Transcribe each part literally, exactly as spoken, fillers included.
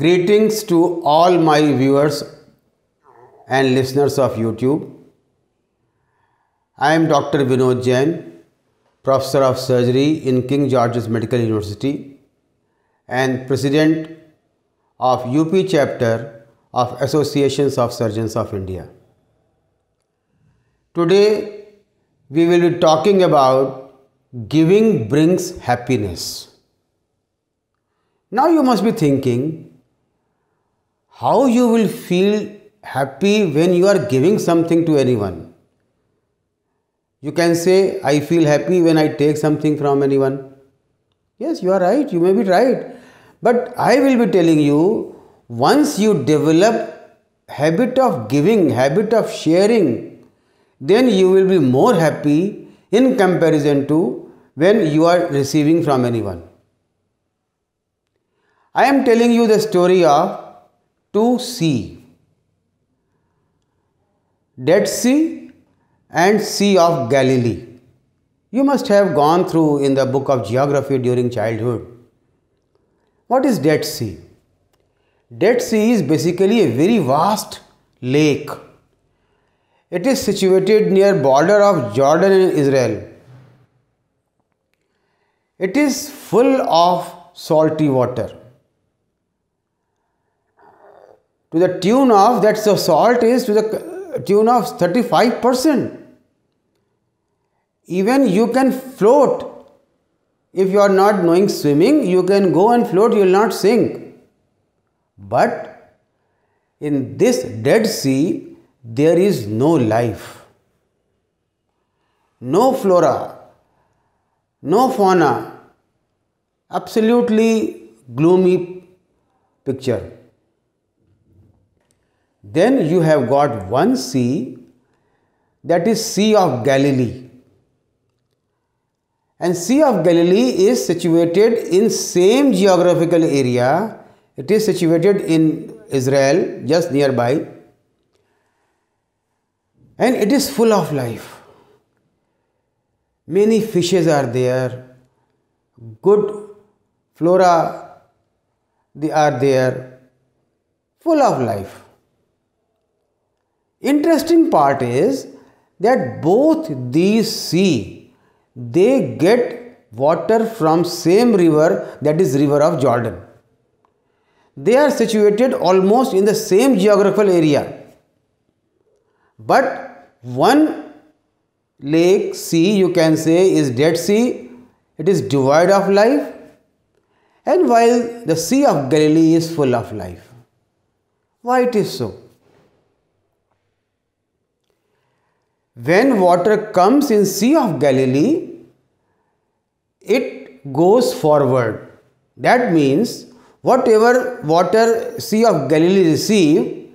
Greetings to all my viewers and listeners of YouTube. I am Doctor Vinod Jain, Professor of Surgery in King George's Medical University and President of U P Chapter of Associations of Surgeons of India. Today we will be talking about giving brings happiness. Now you must be thinking how you will feel happy when you are giving something to anyone. You can say, I feel happy when I take something from anyone. Yes, you are right, you may be right. But I will be telling you, once you develop habit of giving, habit of sharing, then you will be more happy in comparison to when you are receiving from anyone. I am telling you the story of two seas, Dead Sea and Sea of Galilee. You must have gone through in the book of geography during childhood. What is Dead Sea? Dead Sea is basically a very vast lake. It is situated near border of Jordan and Israel. It is full of salty water to the tune of, that the salt is to the tune of thirty-five percent. Even you can float. If you are not knowing swimming, you can go and float, you will not sink. But in this Dead Sea, there is no life, no flora, no fauna, absolutely gloomy picture. Then you have got one sea, that is Sea of Galilee. And Sea of Galilee is situated in same geographical area. It is situated in Israel, just nearby. And it is full of life. Many fishes are there, good flora they are there, full of life. Interesting part is that both these seas, they get water from same river, that is River of Jordan. They are situated almost in the same geographical area, but one lake, sea, you can say, is Dead Sea. It is devoid of life, and while the Sea of Galilee is full of life. Why it is so? When water comes in Sea of Galilee, it goes forward. That means whatever water Sea of Galilee receives,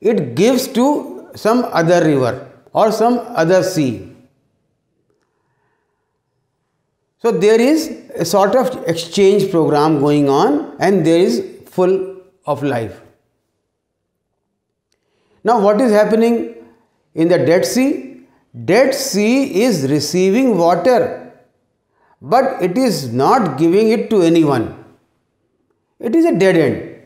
it gives to some other river or some other sea. So there is a sort of exchange program going on, and there is full of life. Now what is happening in the Dead Sea? Dead Sea is receiving water, but it is not giving it to anyone. It is a dead end.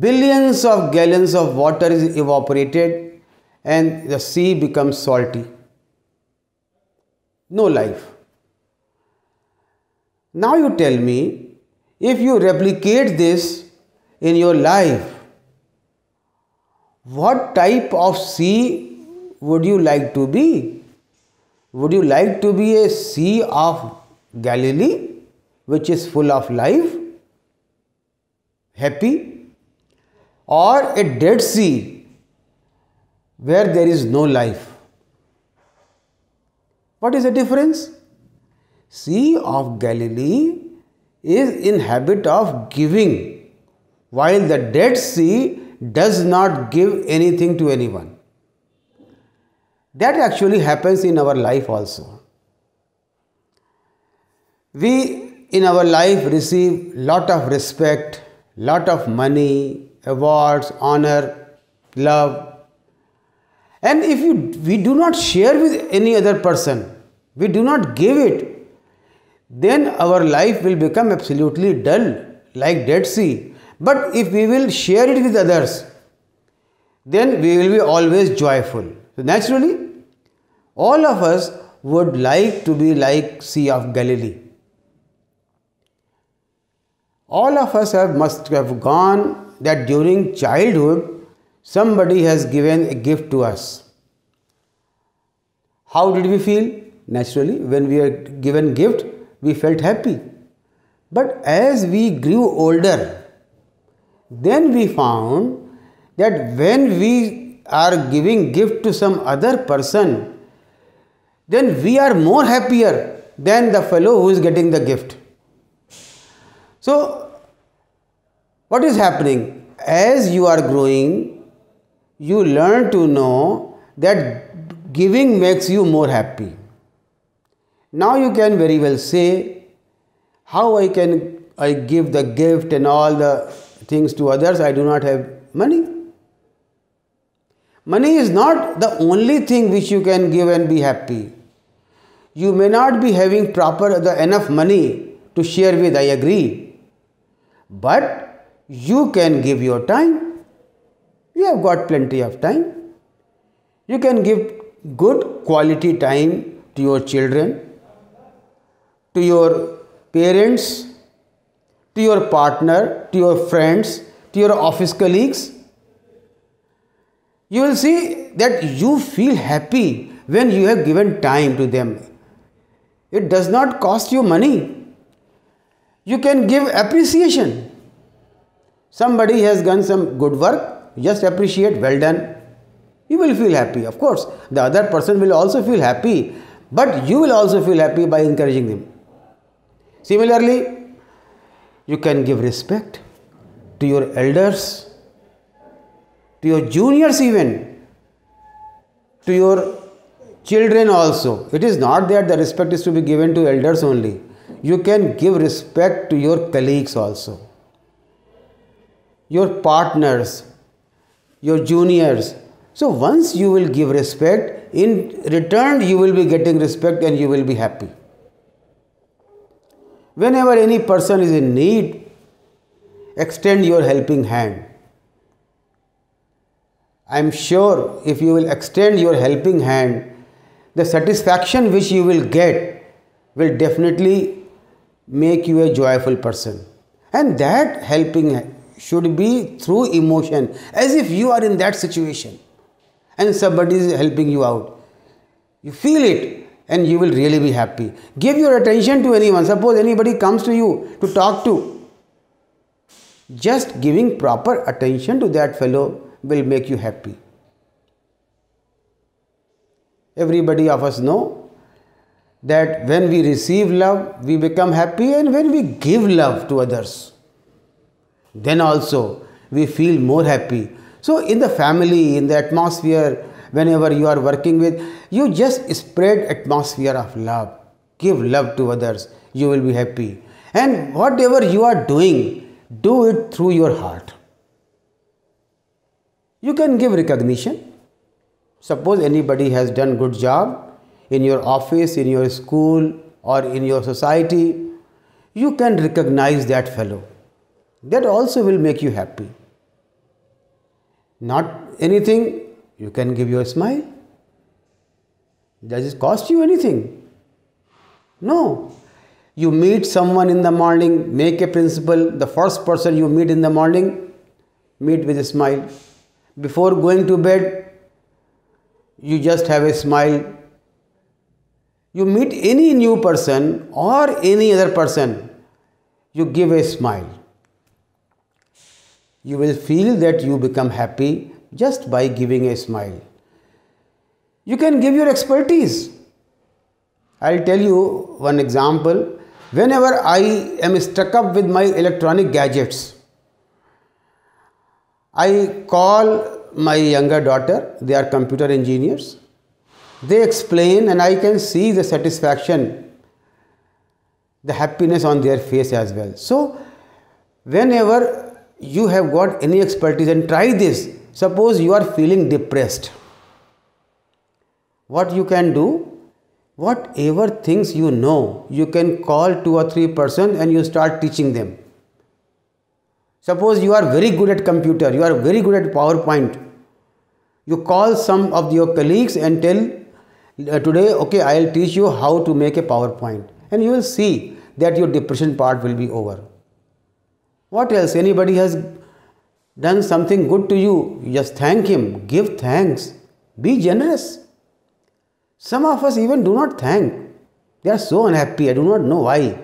Billions of gallons of water is evaporated and the sea becomes salty. No life. Now you tell me, if you replicate this in your life, what type of sea would you like to be? Would you like to be a Sea of Galilee, which is full of life, happy, or a Dead Sea where there is no life? What is the difference? Sea of Galilee is in habit of giving, while the Dead Sea does not give anything to anyone. That actually happens in our life also. We in our life receive lot of respect, lot of money, awards, honor, love. And if you, we do not share with any other person, we do not give it, then our life will become absolutely dull, like Dead Sea, but if we will share it with others, then we will be always joyful. So naturally, all of us would like to be like Sea of Galilee. All of us have, must have gone that during childhood, somebody has given a gift to us. How did we feel? Naturally, when we were given gift, we felt happy. But as we grew older, then we found that when we are giving gift to some other person, then we are more happier than the fellow who is getting the gift. So, what is happening? As you are growing, you learn to know that giving makes you more happy. Now you can very well say, how I can I give the gift and all the things to others, I do not have money. Money is not the only thing which you can give and be happy. You may not be having proper the enough money to share with, I agree. But you can give your time. You have got plenty of time. You can give good quality time to your children, to your parents, to your partner, to your friends, to your office colleagues. You will see that you feel happy when you have given time to them. It does not cost you money. You can give appreciation. Somebody has done some good work, just appreciate, well done. You will feel happy. Of course, the other person will also feel happy, but you will also feel happy by encouraging them. Similarly, you can give respect to your elders, to your juniors even, to your children also. It is not that the respect is to be given to elders only. You can give respect to your colleagues also, your partners, your juniors. So once you will give respect, in return you will be getting respect and you will be happy. Whenever any person is in need, extend your helping hand. I am sure if you will extend your helping hand, the satisfaction which you will get will definitely make you a joyful person. And that helping should be through emotion, as if you are in that situation and somebody is helping you out. You feel it and you will really be happy. Give your attention to anyone. Suppose anybody comes to you to talk to. Just giving proper attention to that fellow will make you happy. Everybody of us know that when we receive love, we become happy, and when we give love to others, then also we feel more happy. So in the family, in the atmosphere, whenever you are working with, you just spread atmosphere of love. Give love to others. You will be happy. And whatever you are doing, do it through your heart. You can give recognition. Suppose anybody has done good job in your office, in your school or in your society, you can recognize that fellow. That also will make you happy. Not anything, you can give your smile. Does it cost you anything? No. You meet someone in the morning, make a principle, the first person you meet in the morning, meet with a smile. Before going to bed, you just have a smile. You meet any new person or any other person, you give a smile. You will feel that you become happy just by giving a smile. You can give your expertise. I'll tell you one example. Whenever I am stuck up with my electronic gadgets, I call my younger daughter, they are computer engineers. They explain and I can see the satisfaction, the happiness on their face as well. So, whenever you have got any expertise and try this, suppose you are feeling depressed, what you can do? Whatever things you know, you can call two or three person and you start teaching them. Suppose you are very good at computer, you are very good at PowerPoint. You call some of your colleagues and tell, uh, today, okay, I'll teach you how to make a PowerPoint. And you will see that your depression part will be over. What else? Anybody has done something good to you, just thank him, give thanks, be generous. Some of us even do not thank. They are so unhappy, I do not know why.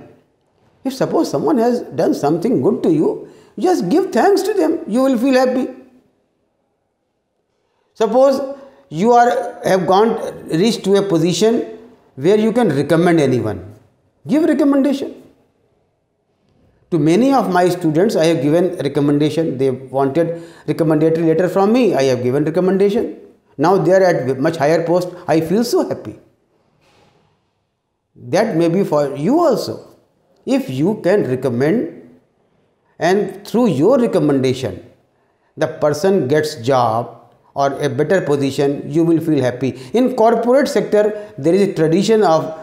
If suppose someone has done something good to you, just give thanks to them, you will feel happy. Suppose you are have gone reached to a position where you can recommend anyone. Give recommendation. To many of my students, I have given recommendation. They wanted recommendatory letter from me. I have given recommendation. Now they are at much higher post. I feel so happy. That may be for you also. If you can recommend and through your recommendation, the person gets job or a better position, you will feel happy. In corporate sector, there is a tradition of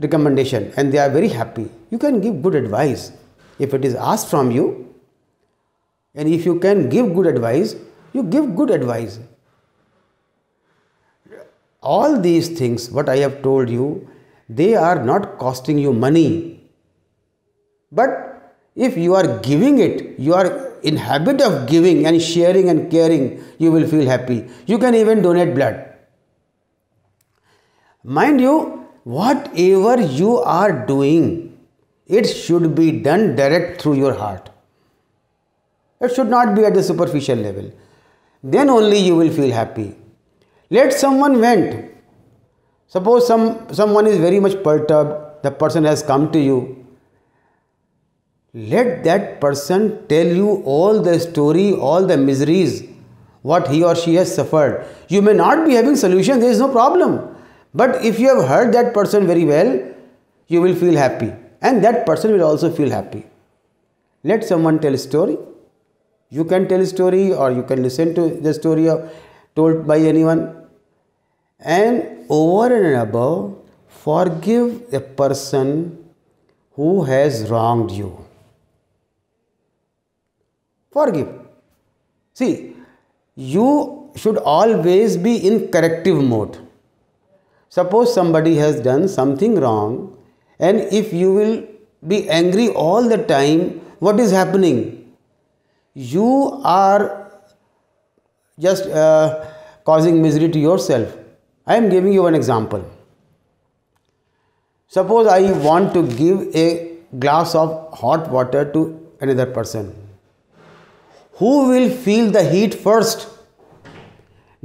recommendation and they are very happy. You can give good advice. If it is asked from you, and if you can give good advice, you give good advice. All these things, what I have told you, they are not costing you money. But if you are giving it, you are in habit of giving and sharing and caring, you will feel happy. You can even donate blood. Mind you, whatever you are doing, it should be done direct through your heart. It should not be at the superficial level. Then only you will feel happy. Let someone vent. Suppose some, someone is very much perturbed, the person has come to you. Let that person tell you all the story, all the miseries, what he or she has suffered. You may not be having solution, there is no problem. But if you have heard that person very well, you will feel happy. And that person will also feel happy. Let someone tell a story. You can tell a story or you can listen to the story of, told by anyone. And over and above, forgive a person who has wronged you. Forgive. See, you should always be in corrective mode. Suppose somebody has done something wrong, and if you will be angry all the time, what is happening? You are just uh, causing misery to yourself. I am giving you an example. Suppose I want to give a glass of hot water to another person. Who will feel the heat first?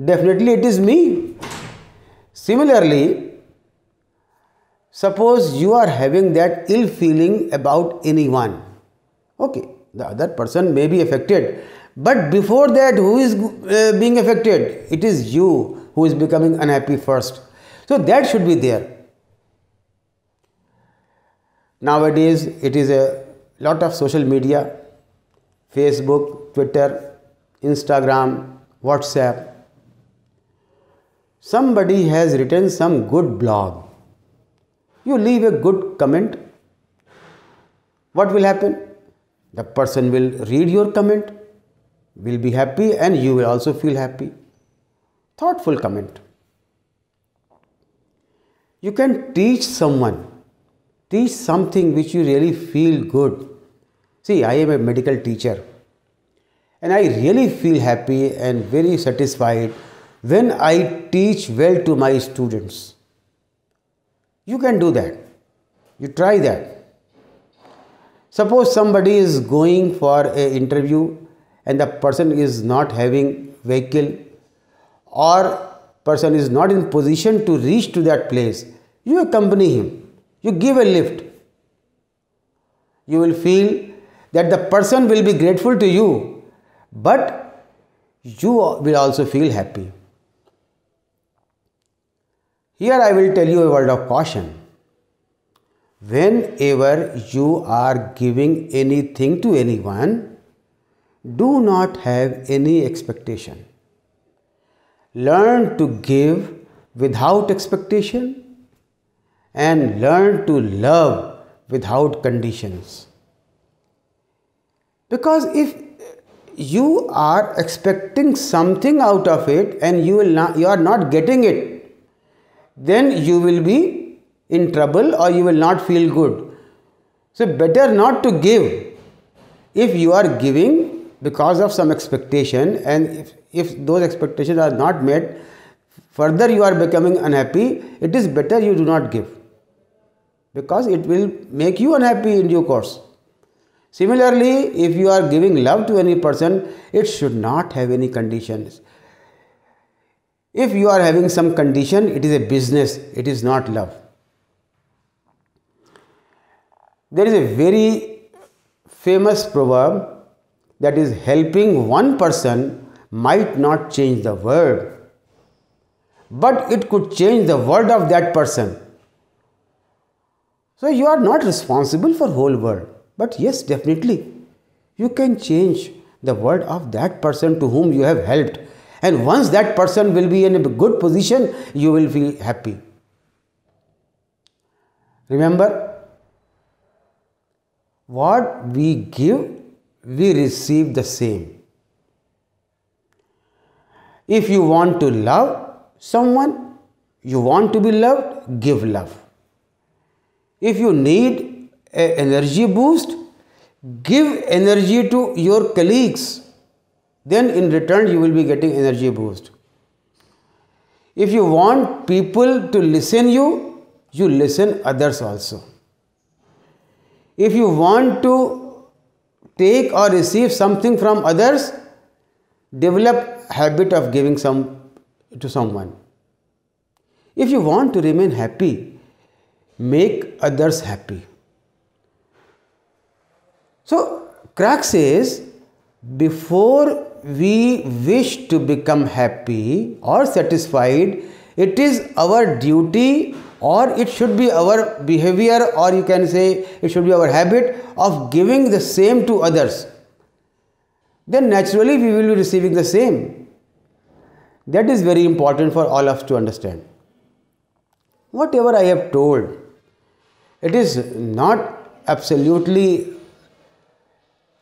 Definitely it is me. Similarly, suppose you are having that ill feeling about anyone. Okay, the other person may be affected. But before that, who is uh, being affected? It is you who is becoming unhappy first. So that should be there. Nowadays, it is a lot of social media. Facebook, Twitter, Instagram, WhatsApp. Somebody has written some good blog. You leave a good comment, what will happen? The person will read your comment, will be happy, and you will also feel happy. Thoughtful comment. You can teach someone, teach something which you really feel good. See, I am a medical teacher, and I really feel happy and very satisfied when I teach well to my students. You can do that. You try that. Suppose somebody is going for an interview and the person is not having vehicle or person is not in position to reach to that place. You accompany him. You give a lift. You will feel that the person will be grateful to you, but you will also feel happy. Here I will tell you a word of caution. Whenever you are giving anything to anyone, do not have any expectation. Learn to give without expectation and learn to love without conditions. Because if you are expecting something out of it and you will not, you are not getting it, then you will be in trouble or you will not feel good. So better not to give. If you are giving because of some expectation and if, if those expectations are not met, further you are becoming unhappy, it is better you do not give, because it will make you unhappy in due course. Similarly, if you are giving love to any person, it should not have any conditions. If you are having some condition, it is a business, it is not love. There is a very famous proverb that is, helping one person might not change the world, but it could change the world of that person. So you are not responsible for whole world. But yes, definitely, you can change the world of that person to whom you have helped. And once that person will be in a good position, you will feel happy. Remember, what we give, we receive the same. If you want to love someone, you want to be loved, give love. If you need an energy boost, give energy to your colleagues. Then in return you will be getting energy boost. If you want people to listen you, you listen others also. If you want to take or receive something from others, develop habit of giving some to someone. If you want to remain happy, make others happy. So, Crack says, before we wish to become happy or satisfied, it is our duty, or it should be our behavior, or you can say it should be our habit of giving the same to others. Then naturally we will be receiving the same. That is very important for all of us to understand. Whatever I have told, it is not absolutely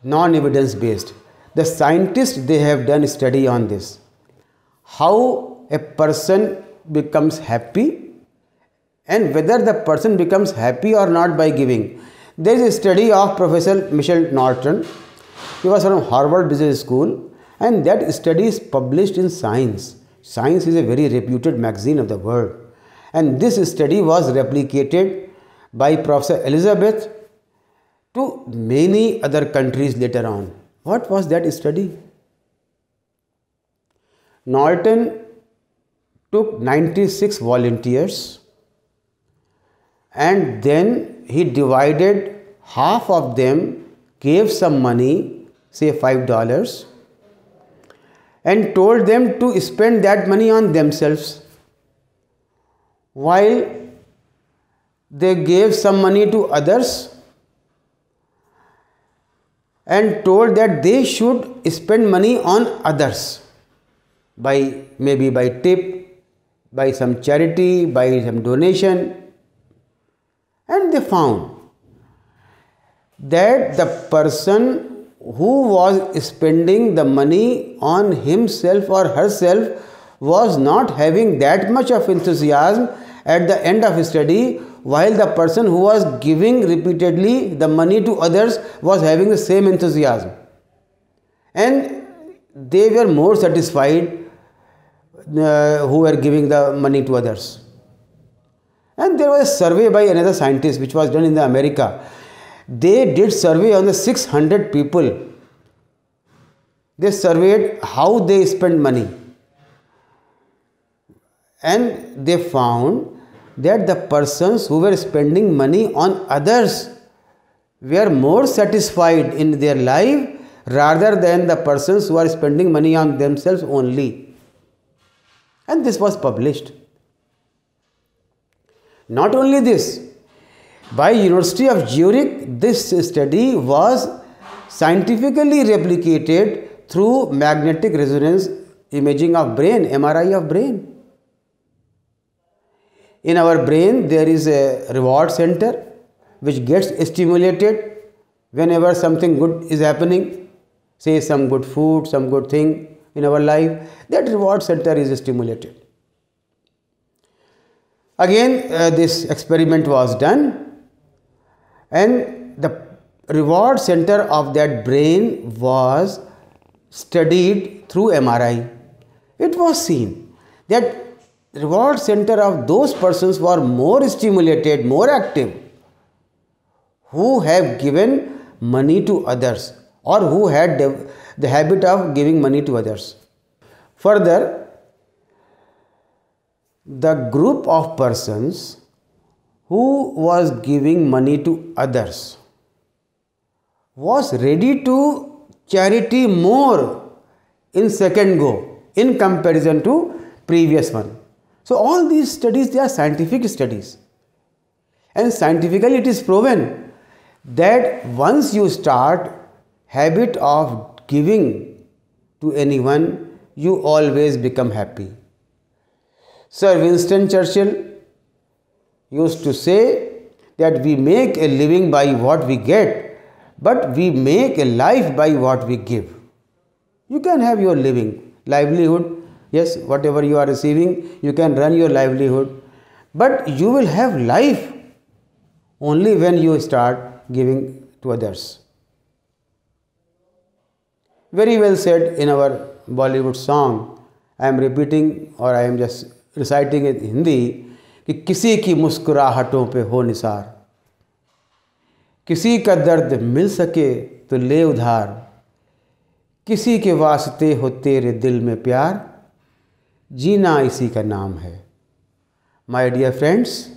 non-evidence based. The scientists, they have done a study on this. How a person becomes happy and whether the person becomes happy or not by giving. There is a study of Professor Michael Norton. He was from Harvard Business School, and that study is published in Science. Science is a very reputed magazine of the world. And this study was replicated by Professor Elizabeth to many other countries later on. What was that study? Norton took ninety-six volunteers, and then he divided half of them, gave some money, say five dollars, and told them to spend that money on themselves, while they gave some money to others and told that they should spend money on others, by maybe by tip, by some charity, by some donation. And they found that the person who was spending the money on himself or herself was not having that much of enthusiasm at the end of his study, while the person who was giving repeatedly the money to others was having the same enthusiasm. And they were more satisfied uh, who were giving the money to others. And there was a survey by another scientist which was done in the America. They did survey on the six hundred people. They surveyed how they spend money. And they found that the persons who were spending money on others were more satisfied in their life rather than the persons who are spending money on themselves only. And this was published. Not only this, by University of Zurich, this study was scientifically replicated through magnetic resonance imaging of brain, M R I of brain. In our brain, there is a reward center which gets stimulated whenever something good is happening, say some good food, some good thing in our life, that reward center is stimulated. Again, uh, this experiment was done, and the reward center of that brain was studied through M R I. It was seen that reward center of those persons were more stimulated, more active, who have given money to others or who had the habit of giving money to others. Further, the group of persons who was giving money to others was ready to charity more in second go in comparison to previous one. So all these studies, they are scientific studies, and scientifically it is proven that once you start habit of giving to anyone, you always become happy. Sir Winston Churchill used to say that we make a living by what we get, but we make a life by what we give. You can have your living, livelihood, yes, whatever you are receiving, you can run your livelihood, but you will have life only when you start giving to others. Very well said in our Bollywood song. I am repeating or I am just reciting it in Hindi. कि किसी की मुस्कुराहटों पे हो निसार, किसी का दर्द मिल सके तो ले उधार, किसी के वास्ते हो तेरे दिल में प्यार, जीना इसी का नाम है. My dear friends,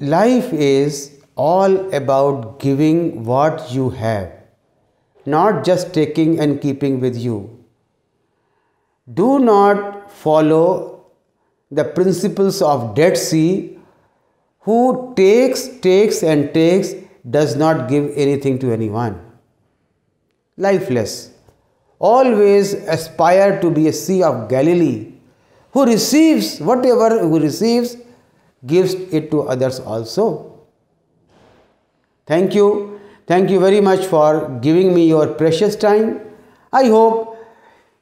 life is all about giving what you have, not just taking and keeping with you. Do not follow the principles of Dead Sea, who takes, takes and takes, does not give anything to anyone. Lifeless. Always aspire to be a Sea of Galilee, who receives whatever who receives, gives it to others also. Thank you. Thank you very much for giving me your precious time. I hope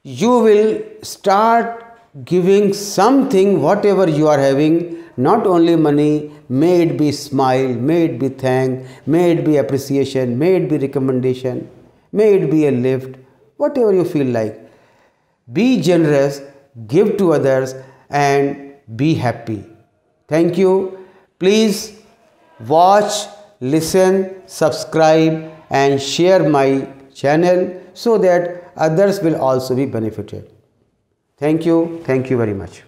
you will start giving something, whatever you are having, not only money. May it be smile, may it be thanks, may it be appreciation, may it be recommendation, may it be a lift, whatever you feel like. Be generous, give to others, and be happy. Thank you. Please watch, listen, subscribe and share my channel so that others will also be benefited. Thank you. Thank you very much.